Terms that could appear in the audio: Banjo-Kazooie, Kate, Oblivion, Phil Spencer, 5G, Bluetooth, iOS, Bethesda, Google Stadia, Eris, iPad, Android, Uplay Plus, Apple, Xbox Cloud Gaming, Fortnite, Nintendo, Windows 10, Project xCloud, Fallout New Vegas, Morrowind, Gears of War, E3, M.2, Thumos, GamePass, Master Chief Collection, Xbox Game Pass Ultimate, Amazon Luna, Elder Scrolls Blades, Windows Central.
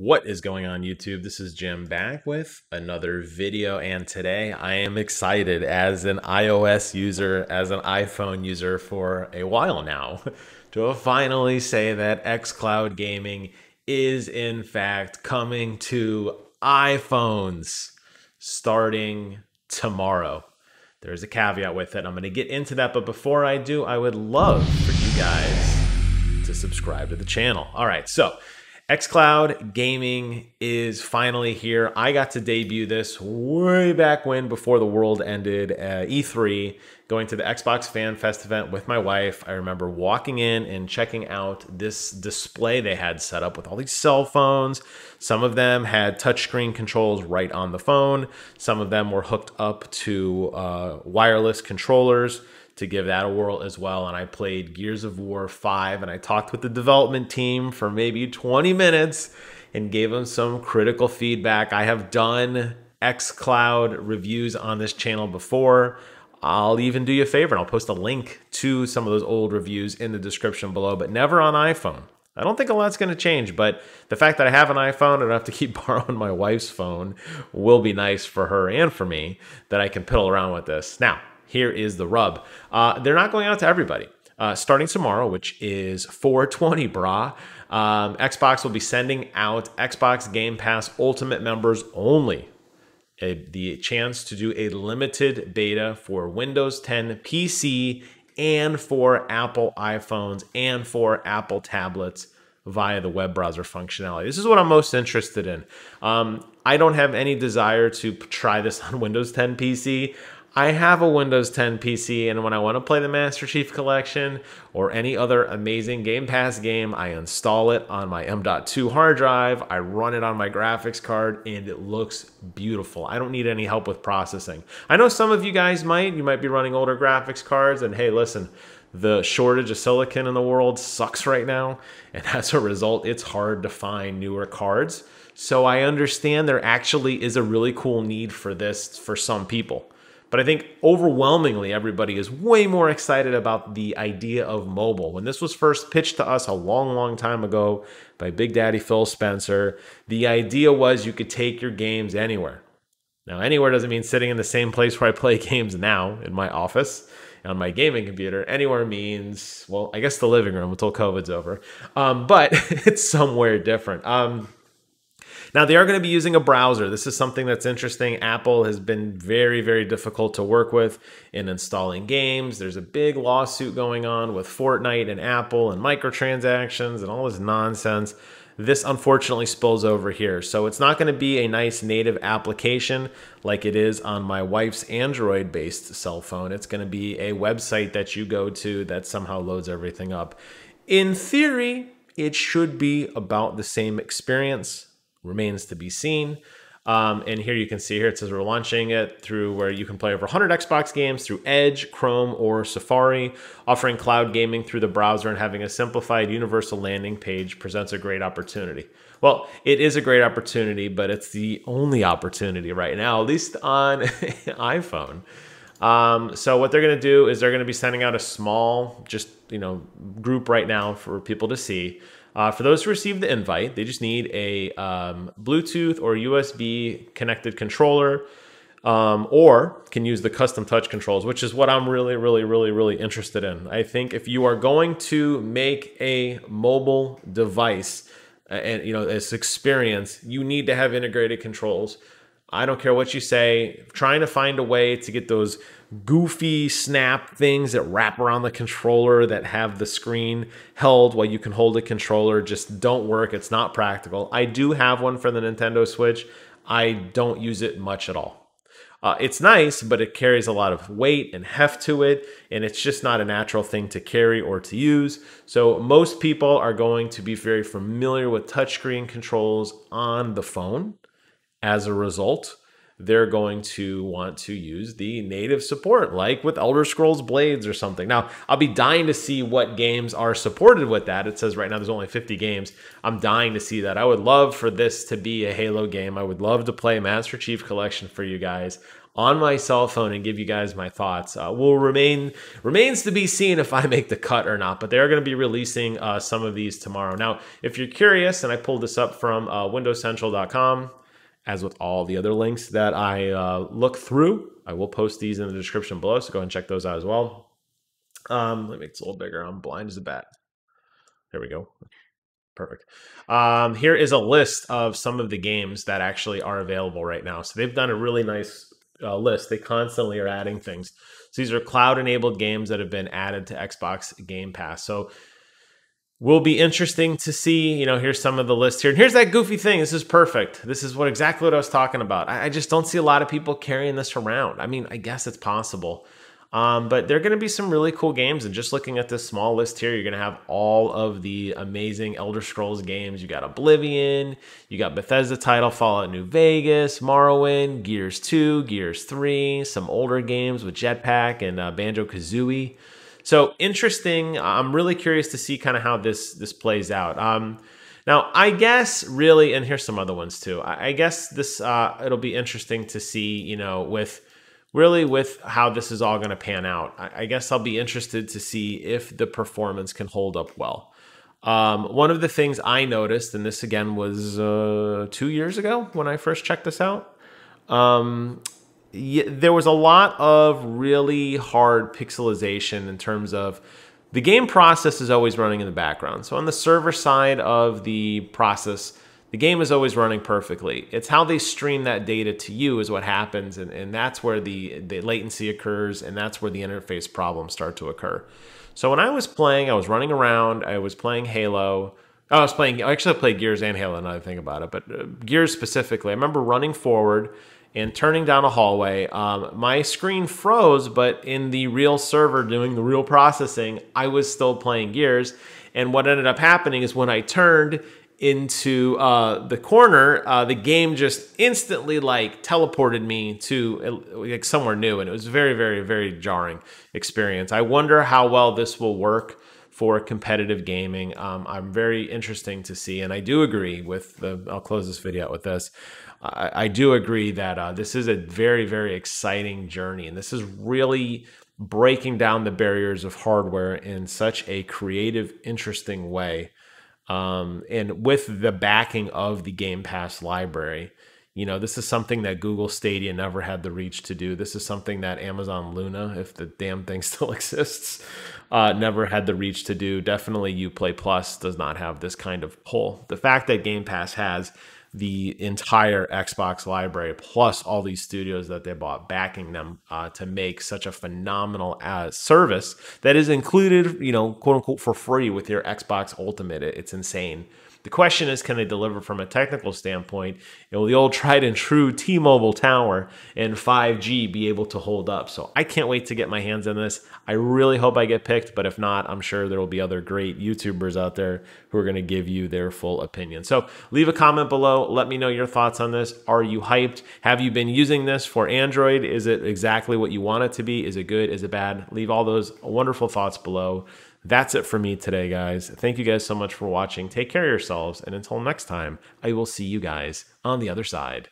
What is going on, YouTube? This is Jim back with another video, and today I am excited as an iOS user, as an iPhone user for a while now, to finally say that xCloud Gaming is in fact coming to iPhones starting tomorrow. There's a caveat with it. I'm going to get into that, but before I do, I would love for you guys to subscribe to the channel. All right, so xCloud Gaming is finally here. I got to debut this way back when, before the world ended, E3, going to the Xbox Fan Fest event with my wife. I remember walking in and checking out this display they had set up with all these cell phones. Some of them had touchscreen controls right on the phone. Some of them were hooked up to wireless controllers. To give that a whirl as well. And I played Gears of War 5, and I talked with the development team for maybe 20 minutes and gave them some critical feedback. I have done xCloud reviews on this channel before. I'll even do you a favor and I'll post a link to some of those old reviews in the description below, but never on iPhone. I don't think a lot's going to change, but the fact that I have an iPhone and I don't have to keep borrowing my wife's phone will be nice for her and for me, that I can piddle around with this. Now, here is the rub. They're not going out to everybody. Starting tomorrow, which is 4/20, brah, Xbox will be sending out Xbox Game Pass Ultimate members only the chance to do a limited beta for Windows 10 PC and for Apple iPhones and for Apple tablets via the web browser functionality. This is what I'm most interested in. I don't have any desire to try this on Windows 10 PC. I have a Windows 10 PC, and when I want to play the Master Chief Collection or any other amazing Game Pass game, I install it on my M.2 hard drive, I run it on my graphics card, and it looks beautiful. I don't need any help with processing. I know some of you guys might. You might be running older graphics cards, and hey, listen, the shortage of silicon in the world sucks right now, and as a result, it's hard to find newer cards. So I understand there actually is a really cool need for this for some people. But I think overwhelmingly, everybody is way more excited about the idea of mobile. When this was first pitched to us a long, long time ago by Big Daddy Phil Spencer, the idea was you could take your games anywhere. Now, anywhere doesn't mean sitting in the same place where I play games now in my office on my gaming computer. Anywhere means, well, I guess the living room until COVID's over. But it's somewhere different. Now, they are going to be using a browser. This is something that's interesting. Apple has been very, very difficult to work with in installing games. There's a big lawsuit going on with Fortnite and Apple and microtransactions and all this nonsense. This unfortunately spills over here. So it's not going to be a nice native application like it is on my wife's Android-based cell phone. It's going to be a website that you go to that somehow loads everything up. In theory, it should be about the same experience. Remains to be seen. And here you can see here, it says we're launching it through where you can play over 100 Xbox games through Edge, Chrome, or Safari. Offering cloud gaming through the browser and having a simplified universal landing page presents a great opportunity. Well, it is a great opportunity, but it's the only opportunity right now, at least on iPhone. So what they're going to do is they're going to be sending out a small, just, you know, group right now for people to see. For those who receive the invite, they just need a Bluetooth or USB connected controller, or can use the custom touch controls, which is what I'm really, really, really, really interested in. I think if you are going to make a mobile device and, you know, this experience, you need to have integrated controls. I don't care what you say, trying to find a way to get those goofy snap things that wrap around the controller that have the screen held while you can hold a controller just don't work. It's not practical. I do have one for the Nintendo Switch. I don't use it much at all. It's nice, but it carries a lot of weight and heft to it, and it's just not a natural thing to carry or to use. So most people are going to be very familiar with touchscreen controls on the phone. As a result, they're going to want to use the native support, like with Elder Scrolls Blades or something. Now, I'll be dying to see what games are supported with that. It says right now there's only 50 games. I'm dying to see that. I would love for this to be a Halo game. I would love to play Master Chief Collection for you guys. on my cell phone and give you guys my thoughts. Remains to be seen if I make the cut or not, but they are going to be releasing some of these tomorrow. Now, if you're curious, and I pulled this up from windowscentral.com, as with all the other links that I look through, I will post these in the description below, so go ahead and check those out as well. Let me make this a little bigger. I'm blind as a bat. There we go. Perfect. Here is a list of some of the games that actually are available right now. So they've done a really nice list. They constantly are adding things. So these are cloud-enabled games that have been added to Xbox Game Pass. So will be interesting to see. You know, here's some of the list here. And here's that goofy thing. This is perfect. This is exactly what I was talking about. I just don't see a lot of people carrying this around. I mean, I guess it's possible. But there are going to be some really cool games. And just looking at this small list here, you're going to have all of the amazing Elder Scrolls games. You got Oblivion, you got Bethesda title, Fallout New Vegas, Morrowind, Gears 2, Gears 3, some older games with Jetpack and Banjo-Kazooie. So interesting. I'm really curious to see kind of how this plays out. Now, I guess really, and here's some other ones too. I guess this it'll be interesting to see, you know, with how this is all going to pan out. I guess I'll be interested to see if the performance can hold up well. One of the things I noticed, and this again was 2 years ago when I first checked this out, there was a lot of really hard pixelization in terms of the game process is always running in the background. So on the server side of the process, the game is always running perfectly. It's how they stream that data to you is what happens, and that's where the latency occurs, and that's where the interface problems start to occur. So when I was playing, I was running around, I was playing Halo. I played Gears and Halo, now that I think about it, but Gears specifically. I remember running forward and turning down a hallway. My screen froze, but in the real server doing the real processing, I was still playing Gears. And what ended up happening is when I turned into the corner, the game just instantly teleported me to somewhere new, and it was a very, very, very jarring experience. I wonder how well this will work for competitive gaming. I'm very interesting to see, and I do agree with the, I'll close this video out with this. I do agree that this is a very, very exciting journey, and this is really breaking down the barriers of hardware in such a creative, interesting way. And with the backing of the Game Pass library, you know, this is something that Google Stadia never had the reach to do. This is something that Amazon Luna, if the damn thing still exists, never had the reach to do. Definitely Uplay Plus does not have this kind of pull. The fact that Game Pass has the entire Xbox library plus all these studios that they bought backing them to make such a phenomenal service that is included, you know, quote unquote, for free with your Xbox Ultimate. It's insane. The question is, can they deliver from a technical standpoint? Will the old tried and true T-Mobile tower and 5G be able to hold up? So I can't wait to get my hands on this. I really hope I get picked, but if not, I'm sure there will be other great YouTubers out there who are going to give you their full opinion. So leave a comment below. Let me know your thoughts on this. Are you hyped? Have you been using this for Android? Is it exactly what you want it to be? Is it good? Is it bad? Leave all those wonderful thoughts below. That's it for me today, guys. Thank you guys so much for watching. Take care of yourselves, and until next time, I will see you guys on the other side.